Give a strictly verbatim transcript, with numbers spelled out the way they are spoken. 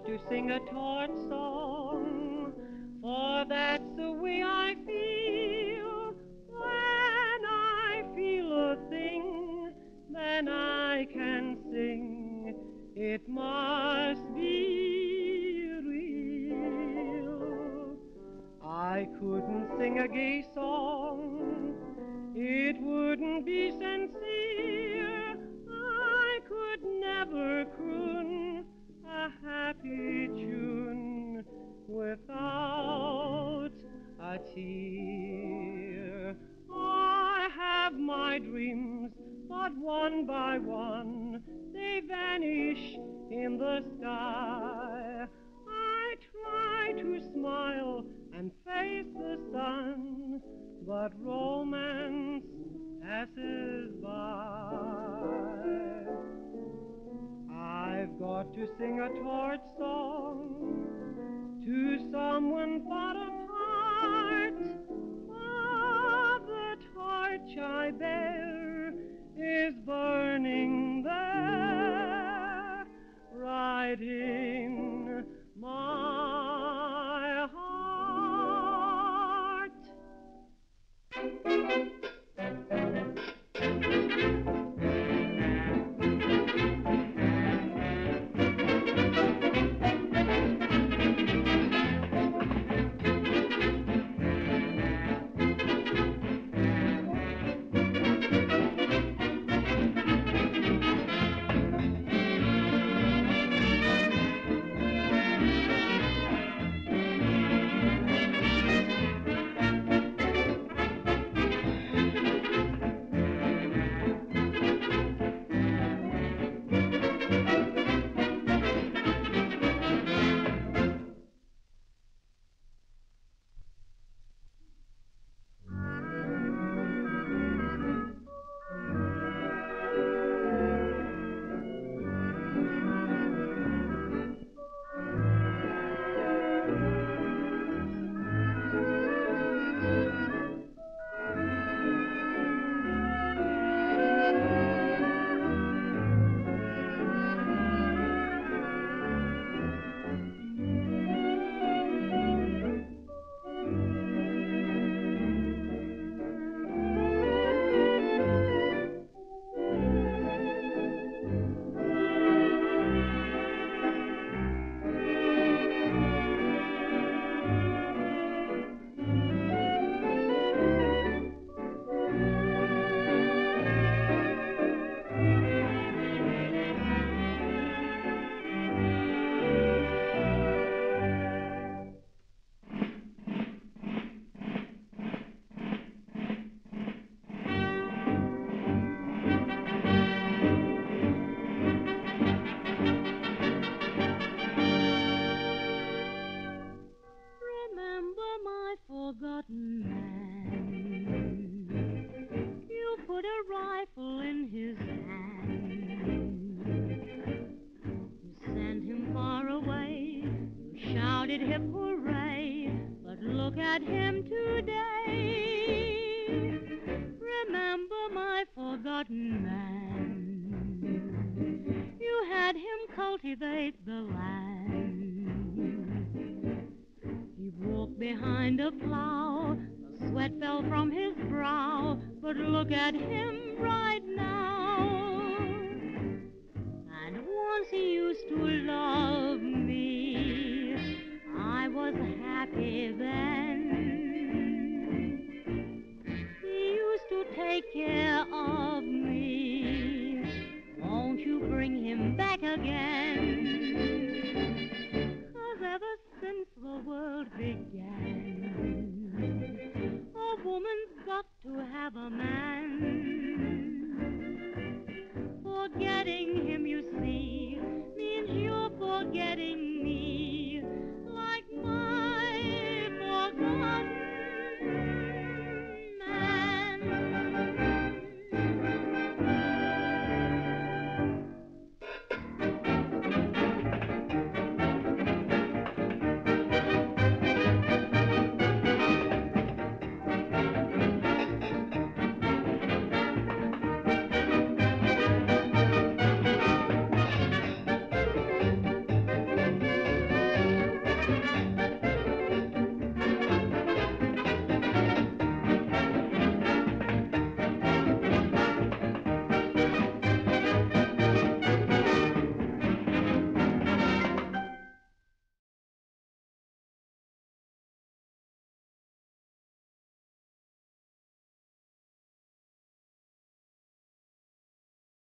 love to sing a torch song, for that's the way I feel. When I feel a thing, then I can sing. It must be real. I couldn't sing a gay song, it wouldn't be sincere. I could never croon a happy tune without a tear. I have my dreams, but one by one they vanish in the sky. I try to smile and face the sun, but romance passes by. I've got to sing a torch song to someone but a part of the torch I bear is burning there, right in my heart. Behind a plow, the sweat fell from his brow, but look at him